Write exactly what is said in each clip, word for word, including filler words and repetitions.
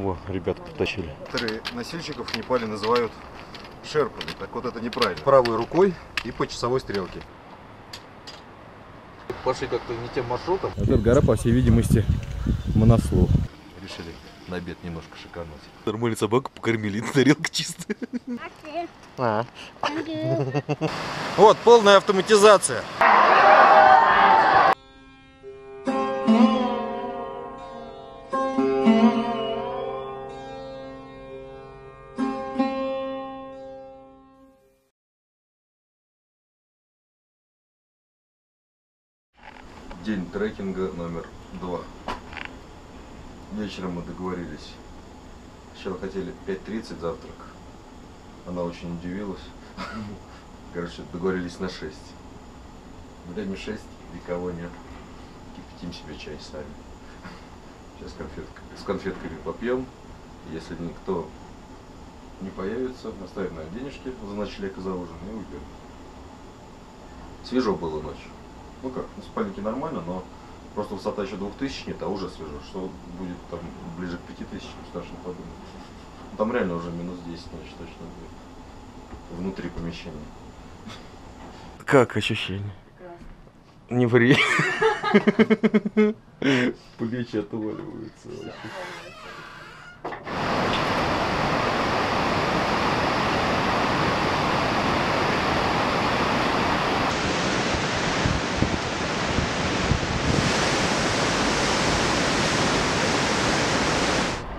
О, ребята притащили. Некоторые носильщиков в Непале называют шерпами. Так вот это неправильно. Правой рукой и по часовой стрелке. Пошли как-то не тем маршрутом. Вот эта гора, по всей видимости, Манаслу. Решили на обед немножко шикарнуть. Нормально собаку покормили, тарелка чистая. А. Вот, полная автоматизация. День трекинга номер два. Вечером мы договорились. Сначала хотели пять тридцать завтрак. Она очень удивилась. Короче, договорились на шесть. Время шесть, никого нет. Кипятим себе чай сами. Сейчас конфетка, с конфетками попьем. Если никто не появится, оставим на денежки за ночлег и за ужин и уйдем. Свежо было ночью. Ну как, ну, спальники нормально, но просто высота еще двух тысяч нет, а уже свежо. Что будет там ближе к пяти тысячам, страшно подумать. Там реально уже минус десять ночь точно будет. Внутри помещения. Как ощущение? Не ври. Плечи отваливаются.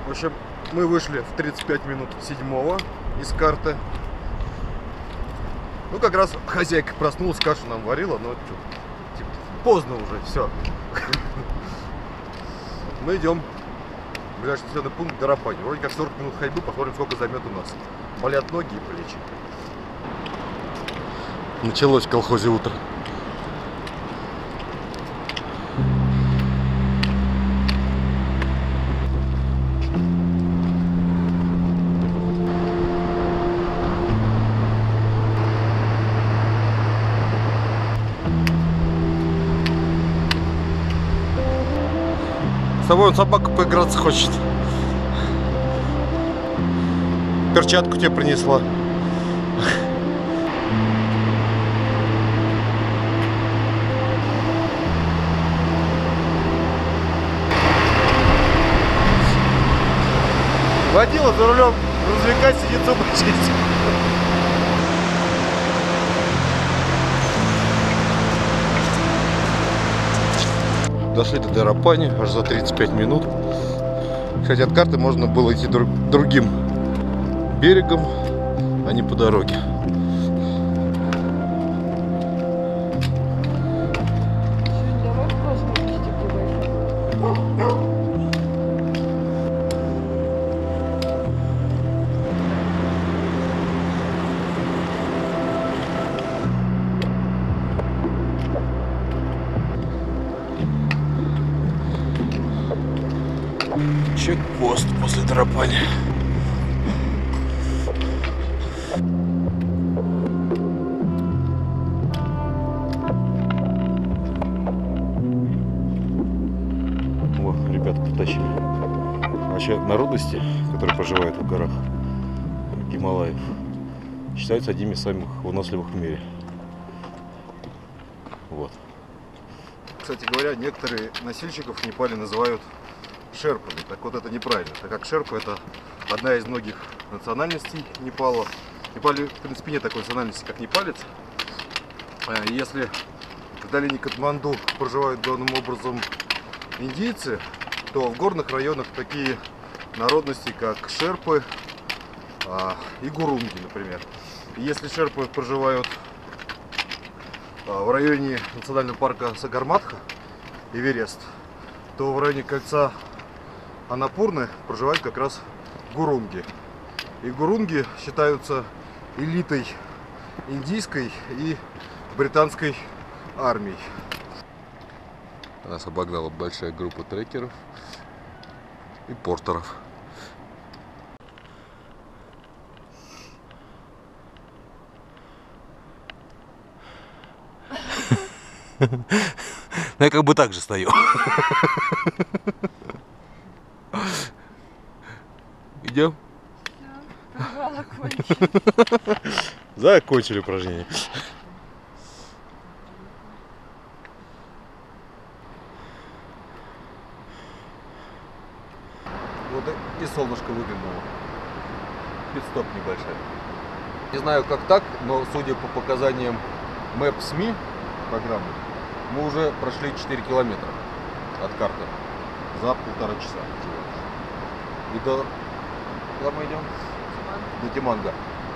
В общем, мы вышли в тридцать пять минут седьмого из карты. Ну, как раз хозяйка проснулась, кашу нам варила, но типа, поздно уже, все. Мы идем в ближайший населенный пункт Дарапани. Вроде как сорок минут ходьбы, посмотрим, сколько займет у нас. Болят ноги и плечи. Началось в колхозе утро. С тобой он собака поиграться хочет. Перчатку тебе принесла. Водила за рулем грузовика сидит зубы чистит. Дошли до Дарапани аж за тридцать пять минут. Кстати, от карты можно было идти друг, другим берегом, а не по дороге. Чекпост после Дарапани. О, ребята притащили. Вообще народности, которые проживают в горах Гималаев, считаются одними из самых выносливых в мире. Вот. Кстати говоря, некоторые носильщиков в Непале называют шерпами. Так вот это неправильно, так как шерпа это одна из многих национальностей Непала. В Непале в принципе нет такой национальности, как непалец. Если в долине Катманду проживают главным образом индийцы, то в горных районах такие народности, как шерпы и гурунги, например. Если шерпы проживают в районе национального парка Сагарматха, Эверест, то в районе кольца Аннапурны проживают как раз гурунги. И гурунги считаются элитой индийской и британской армии. Нас обогнала большая группа трекеров и портеров. Ну, я как бы так же стою. Идем? Да, закончили упражнение. Вот и солнышко выглянуло. Пит-стоп небольшой. Не знаю, как так, но судя по показаниям мэп эс эм и программы, мы уже прошли четыре километра от карты за полтора часа. И до... Куда мы идем? До Тиманга.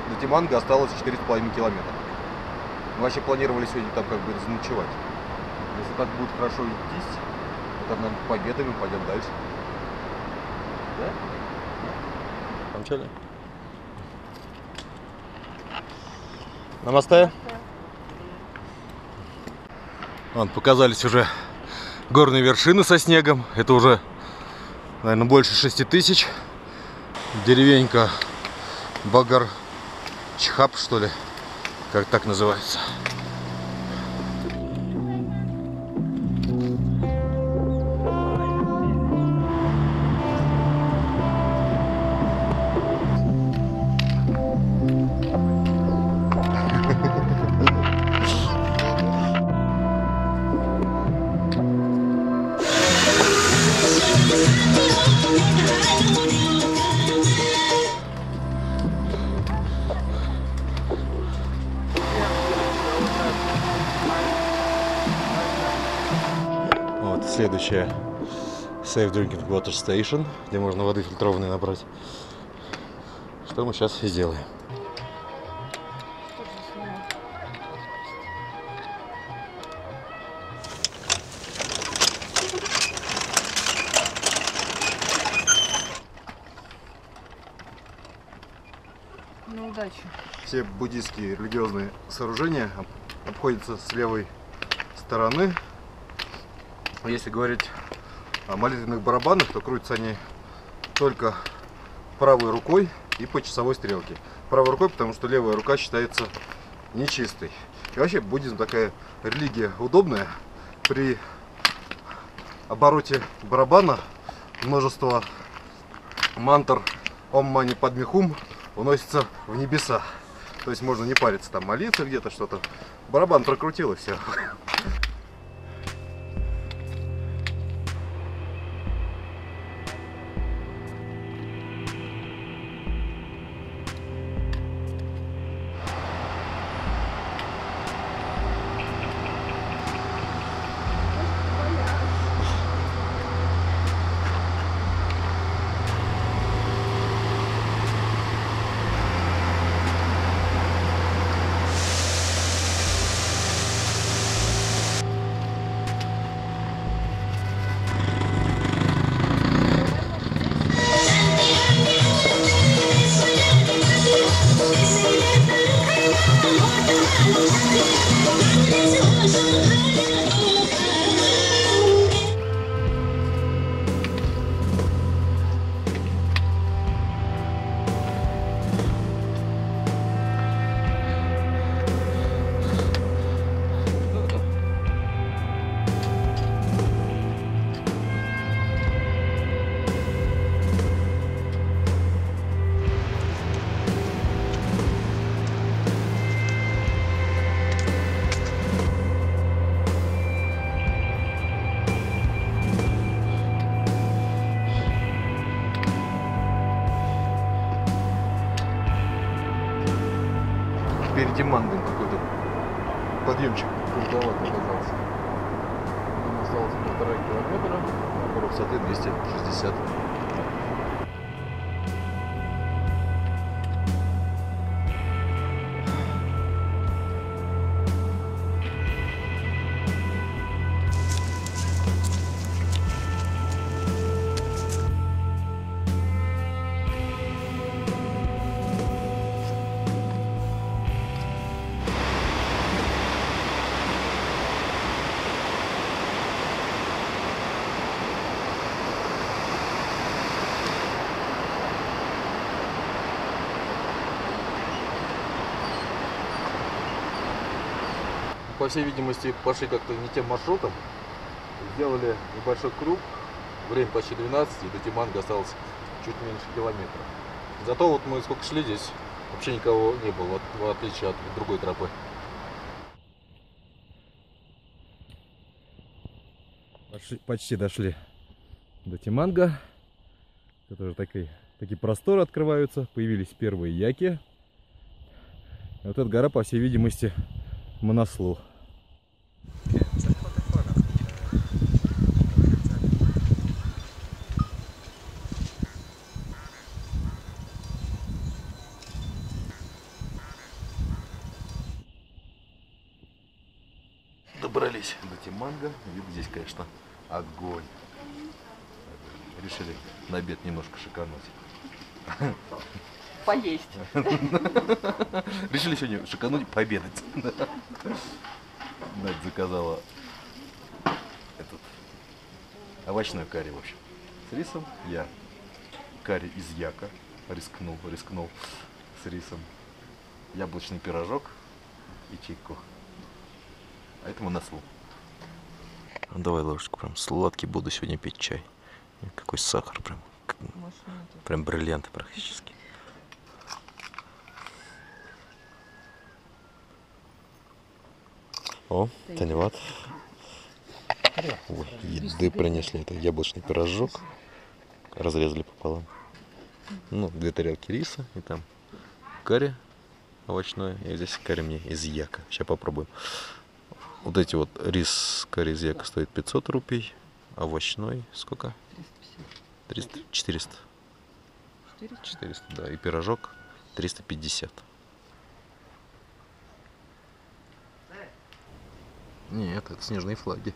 До Тиманга осталось четыре с половиной километра. Мы вообще планировали сегодня там как бы заночевать. Если так будет хорошо идти, то тогда победами пойдем дальше. Да? Помчали? Намасте. Вон, показались уже горные вершины со снегом. Это уже, наверное, больше шести тысяч. Деревенька Багар-Чхап, что ли, как так называется. Следующая Safe Drinking Water Station, где можно воды фильтрованной набрать. Что мы сейчас и сделаем. Ну, удачи. Все буддийские религиозные сооружения обходятся с левой стороны. Если говорить о молитвенных барабанах, то крутятся они только правой рукой и по часовой стрелке. Правой рукой, потому что левая рука считается нечистой. И вообще буддизм такая религия удобная. При обороте барабана множество мантр «Ом мани падме хум» уносится в небеса. То есть можно не париться, там молиться где-то, что-то. Барабан прокрутил и все. Тимангом какой-то подъемчик крутоват оказался. Нам осталось полтора километра, набор высоты двести шестьдесят. По всей видимости, пошли как-то не тем маршрутом, сделали небольшой круг, время почти двенадцать, и до Тиманга осталось чуть меньше километра. Зато вот мы сколько шли здесь, вообще никого не было, в отличие от другой тропы. Почти, почти дошли до Тиманга. Тут уже такие, такие просторы открываются. Появились первые яки. Вот эта гора, по всей видимости, Манаслу. Добрались до Тиманга. Вид здесь, конечно, огонь. Решили на обед немножко шикануть. Поесть. Решили сегодня шикануть, пообедать. Надь заказала этот овощную карри, в общем, с рисом. Я карри из яка рискнул, рискнул с рисом. Яблочный пирожок и чайку. А это Манаслу. Давай ложечку, прям сладкий буду сегодня пить чай. Какой сахар, прям, прям бриллианты практически. О, Таневат. Ой, еды принесли. Это яблочный пирожок. Разрезали пополам. Ну, две тарелки риса и там карри овощное. И здесь карри мне из яка. Сейчас попробуем. Вот эти вот рис карри из яка стоит пятьсот рупий. Овощной сколько? триста пятьдесят. четыреста. четыреста, да. И пирожок триста пятьдесят. Нет, это снежные флаги.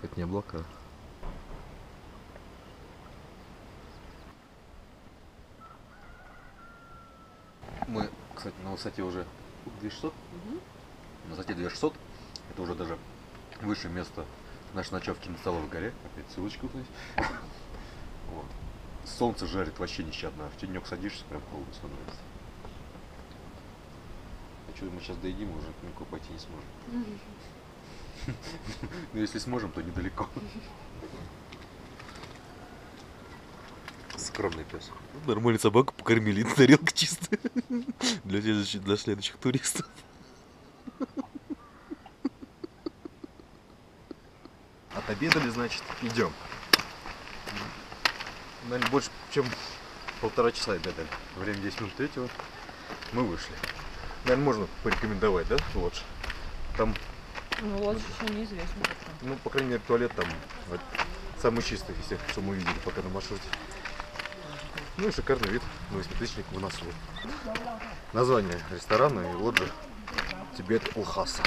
Это не облака. Мы, кстати, на высоте уже две тысячи шестьсот. Угу. На высоте две тысячи шестьсот. Это уже даже выше места нашей ночевки на Столовой горе. Опять ссылочку здесь. Вот. Солнце жарит вообще нещадно. В тенек садишься, прям холодно становится. А что мы сейчас доедим, уже никуда пойти не сможем. Но если сможем, то недалеко. Скромный пес. Нормально собаку покормили, тарелка чистая. Для, для следующих туристов. Отобедали, значит, идем. Наверное, больше, чем полтора часа обедали. Время десять минут третьего. Мы вышли. Наверное, можно порекомендовать, да, лодж? Там... Ну, лодж еще неизвестно. Ну, по крайней мере, туалет там вот, самый чистый из всех, что мы видели пока на маршруте. Ну и шикарный вид на восьмитысячник в носу. Название ресторана и лоджи Тибет Улхаса.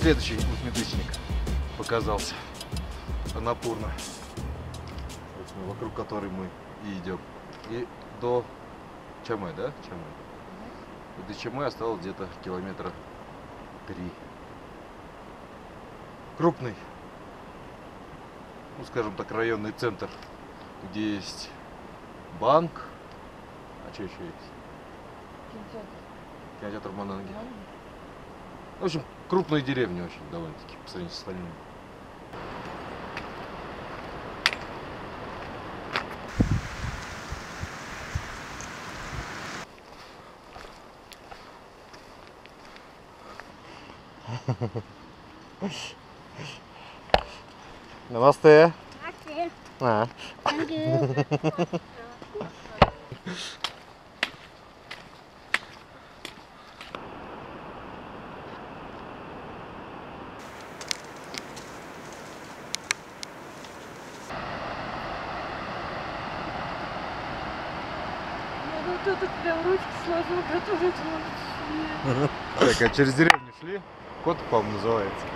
Следующий восьмитысячник показался. Аннапурна. Вокруг которой мы и идем. И до Чаме, да? Чаме. И до Чаме осталось где-то километра три. Крупный, ну скажем так, районный центр, где есть банк. А что еще есть? Кинотеатр. Кинотеатр Мананги. В общем, крупные деревни очень довольно-таки по сравнению с остальными. Намасте. А. Ну тут прям ручки сложил, готовить лучше. Так, а через деревню шли? Кот, по-моему, называется.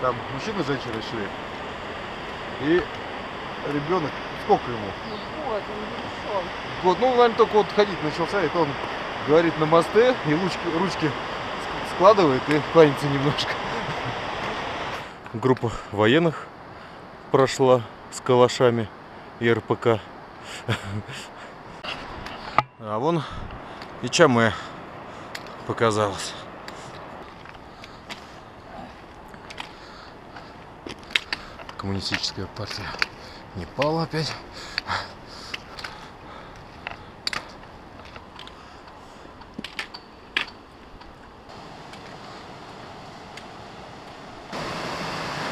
Там мужчина и женщина шли. И ребенок, сколько ему? Ну год, он не пришел. Год, ну, наверное, только вот ходить начался, и он говорит на мосте, и ручки, ручки складывает и кланяется немножко. Группа военных прошла с калашами и эр пэ ка. А вон и Чаме показалось. Коммунистическая партия Непала опять.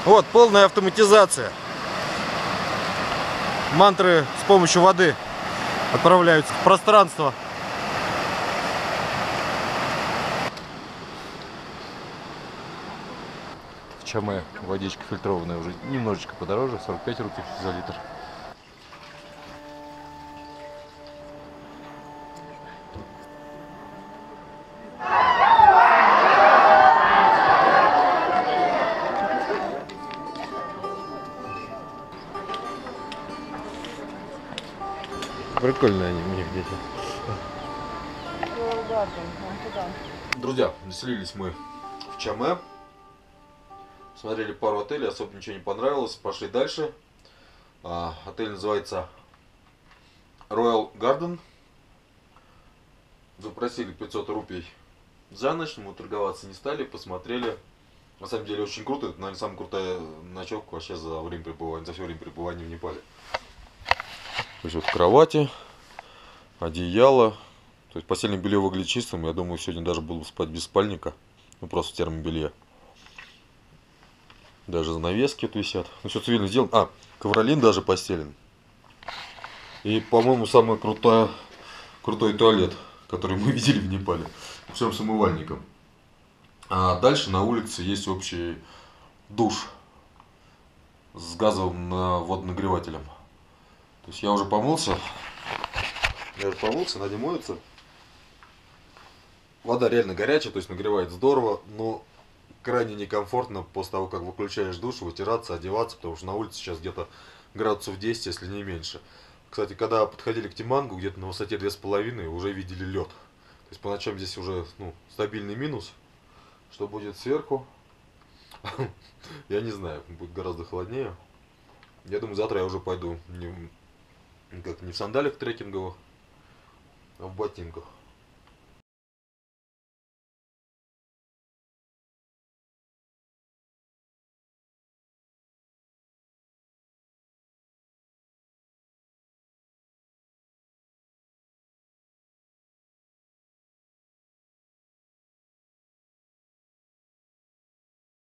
Вот, полная автоматизация. Мантры с помощью воды отправляются в пространство. В Чаме водичка фильтрованная уже немножечко подороже, сорок пять рупий за литр. Прикольные они у них дети. Royal Garden. Друзья, населились мы в Чаме. Смотрели пару отелей, особо ничего не понравилось. Пошли дальше. Отель называется Royal Garden. Запросили пятьсот рупий за ночь, мы торговаться не стали, посмотрели. На самом деле очень круто. Это, наверное, самая крутая ночевка вообще за время пребывания, за все время пребывания в Непале. То есть вот кровати, одеяло, то есть постельное белье выглядит чистым, я думаю, сегодня даже буду спать без спальника, ну просто в термобелье. Даже занавески тут висят, ну все цивильно сделано, а, ковролин даже постелен. И, по-моему, самый крутой, крутой туалет, который мы видели в Непале, всем с умывальником. А дальше на улице есть общий душ с газовым водонагревателем. То есть я уже помылся, я уже помылся, Надя моется. Вода реально горячая, то есть нагревает здорово, но крайне некомфортно после того, как выключаешь душ, вытираться, одеваться, потому что на улице сейчас где-то градусов десять, если не меньше. Кстати, когда подходили к Тимангу, где-то на высоте две с половиной, уже видели лед. То есть по ночам здесь уже ну, стабильный минус. Что будет сверху, я не знаю, будет гораздо холоднее. Я думаю, завтра я уже пойду не, как, не в сандалях трекинговых, а в ботинках.